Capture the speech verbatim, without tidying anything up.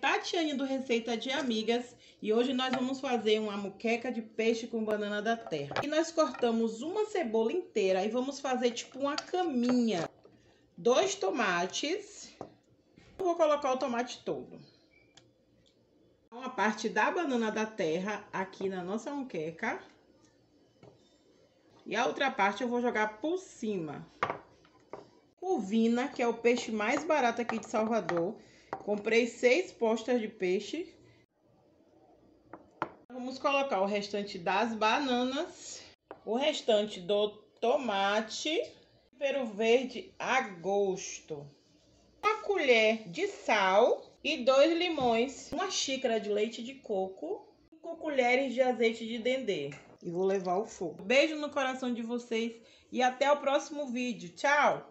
Tatiane do Receita de Amigas e hoje nós vamos fazer uma muqueca de peixe com banana da terra. E nós cortamos uma cebola inteira e vamos fazer tipo uma caminha. Dois tomates. Eu vou colocar o tomate todo. Uma parte da banana da terra aqui na nossa muqueca. E a outra parte eu vou jogar por cima. Curvina, que é o peixe mais barato aqui de Salvador. Comprei seis postas de peixe. Vamos colocar o restante das bananas, o restante do tomate, tempero verde a gosto, uma colher de sal e dois limões, uma xícara de leite de coco, cinco colheres de azeite de dendê. E vou levar ao fogo. Beijo no coração de vocês e até o próximo vídeo. Tchau!